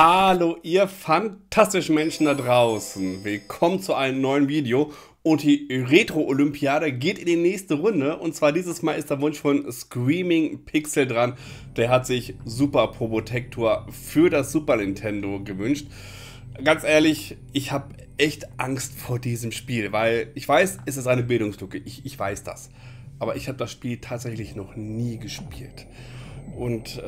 Hallo ihr fantastischen Menschen da draußen, willkommen zu einem neuen Video und die Retro Olympiade geht in die nächste Runde und zwar dieses Mal ist der Wunsch von Screaming Pixel dran, der hat sich Super Probotector für das Super Nintendo gewünscht. Ganz ehrlich, ich habe echt Angst vor diesem Spiel, weil ich weiß, es ist eine Bildungslücke, ich weiß das, aber ich habe das Spiel tatsächlich noch nie gespielt. Und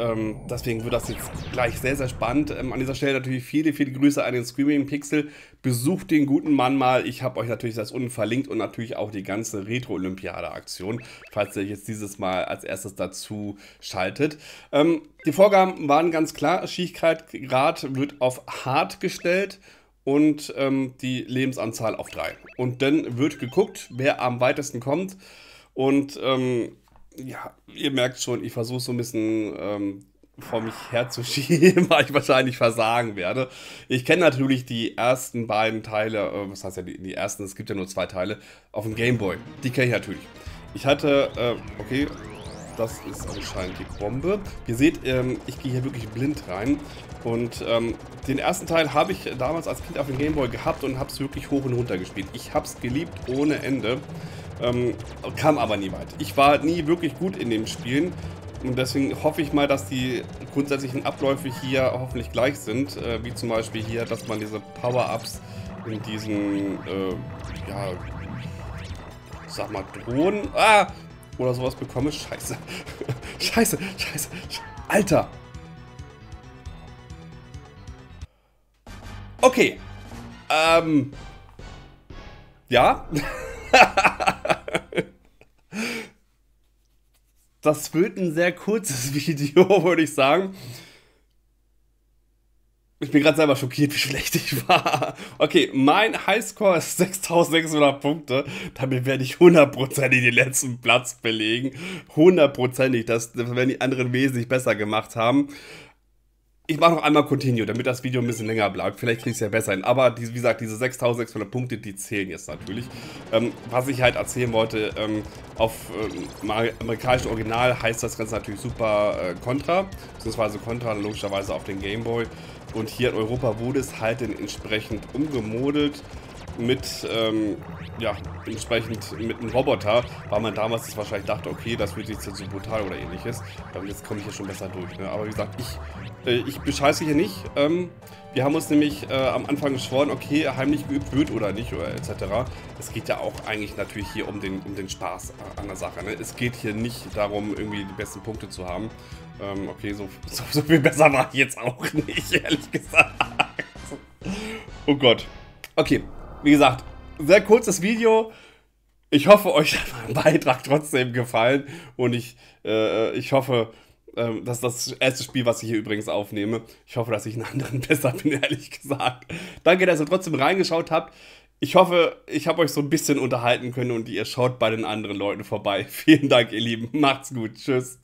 deswegen wird das jetzt gleich sehr, sehr spannend. An dieser Stelle natürlich viele, viele Grüße an den Screaming Pixel. Besucht den guten Mann mal. Ich habe euch natürlich das unten verlinkt und natürlich auch die ganze Retro-Olympiade-Aktion, falls ihr jetzt dieses Mal als erstes dazu schaltet. Die Vorgaben waren ganz klar. Schwierigkeitsgrad wird auf Hard gestellt und die Lebensanzahl auf 3. Und dann wird geguckt, wer am weitesten kommt. Und ja, ihr merkt schon, ich versuche so ein bisschen vor mich herzuschieben, weil ich wahrscheinlich versagen werde. Ich kenne natürlich die ersten beiden Teile, was heißt ja die ersten, es gibt ja nur 2 Teile, auf dem Gameboy. Die kenne ich natürlich. Ich hatte, okay, das ist anscheinend die Bombe. Ihr seht, ich gehe hier wirklich blind rein. Und den ersten Teil habe ich damals als Kind auf dem Gameboy gehabt und habe es wirklich hoch und runter gespielt. Ich habe es geliebt ohne Ende. Kam aber nie weit. Ich war nie wirklich gut in den Spielen und deswegen hoffe ich mal, dass die grundsätzlichen Abläufe hier hoffentlich gleich sind, wie zum Beispiel hier, dass man diese Power-Ups in diesen, ja, sag mal, Drohnen, oder sowas bekomme. Scheiße. Scheiße. Alter. Okay. Ja. Das wird ein sehr kurzes Video, würde ich sagen. Ich bin gerade selber schockiert, wie schlecht ich war. Okay, mein Highscore ist 6600 Punkte. Damit werde ich hundertprozentig den letzten Platz belegen. Hundertprozentig, das werden die anderen wesentlich besser gemacht haben. Ich mache noch einmal Continue, damit das Video ein bisschen länger bleibt. Vielleicht kriege ich es ja besser hin. Aber wie gesagt, diese 6600 Punkte, die zählen jetzt natürlich. Was ich halt erzählen wollte, auf amerikanischen Original heißt das Ganze natürlich Super Contra. Beziehungsweise Contra logischerweise auf den Gameboy. Und hier in Europa wurde es halt entsprechend umgemodelt. Mit, ja, entsprechend mit einem Roboter, weil man damals das wahrscheinlich dachte, okay, das wird jetzt so brutal oder ähnliches. Aber jetzt komme ich hier schon besser durch, ne? Aber wie gesagt, ich bescheiße hier nicht. Wir haben uns nämlich am Anfang geschworen, okay, heimlich geübt wird oder nicht, oder etc. Es geht ja auch eigentlich natürlich hier um den Spaß an der Sache, ne? Es geht hier nicht darum, irgendwie die besten Punkte zu haben. Okay, so viel besser war ich jetzt auch nicht, ehrlich gesagt. Oh Gott. Okay. Wie gesagt, sehr kurzes Video. Ich hoffe, euch hat mein Beitrag trotzdem gefallen. Und ich hoffe, dass das erste Spiel, was ich hier übrigens aufnehme, ich hoffe, dass ich einen anderen besser bin, ehrlich gesagt. Danke, dass ihr trotzdem reingeschaut habt. Ich hoffe, ich habe euch so ein bisschen unterhalten können und ihr schaut bei den anderen Leuten vorbei. Vielen Dank, ihr Lieben. Macht's gut. Tschüss.